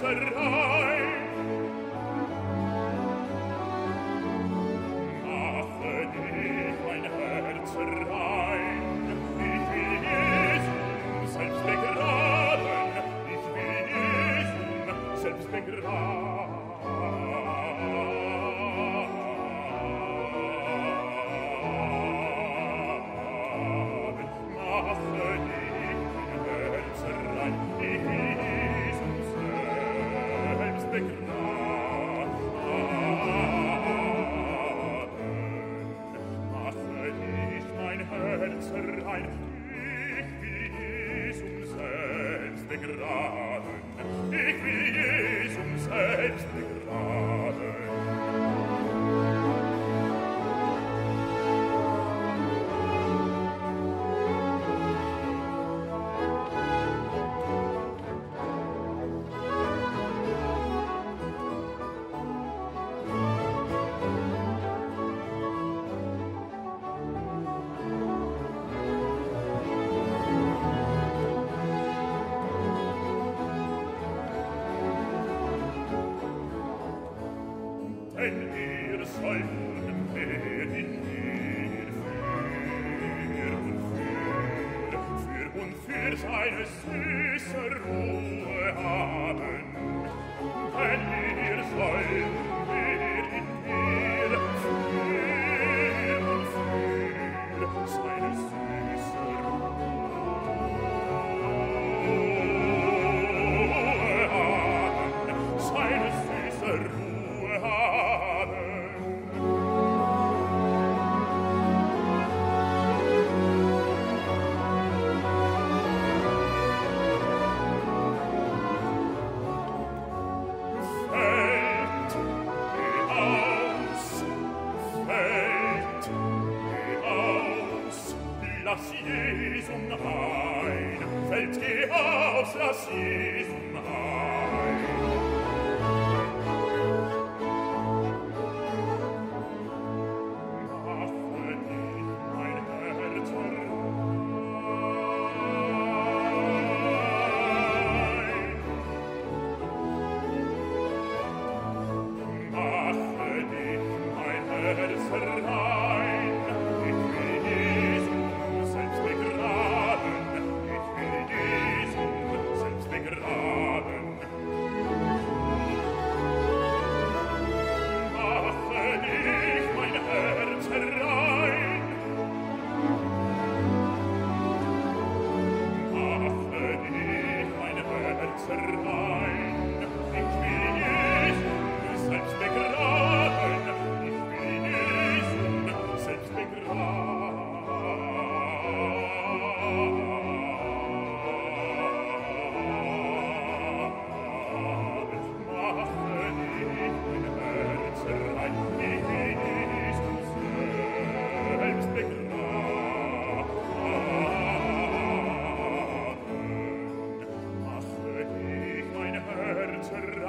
Herze rein. Mache dich, mein Herze rein. Ich will Jesus selbst begraben. Ich will Jesus selbst begraben. Herz rein, ich will Jesus selbst begraben, ich will Jesus selbst begraben. Denn ihr sollt werden in mir für und für seine süße Ruhe haben. Denn ihr sollt werden in mir für und für seine süße Ruhe haben. Seine süße Ruhe haben. Lass Jesum rein, fällt geh aus, lass Jesum rein. Mache dich, mein Herz rein. Mache dich, mein Herz rein. Mache dich, mein Herze rein.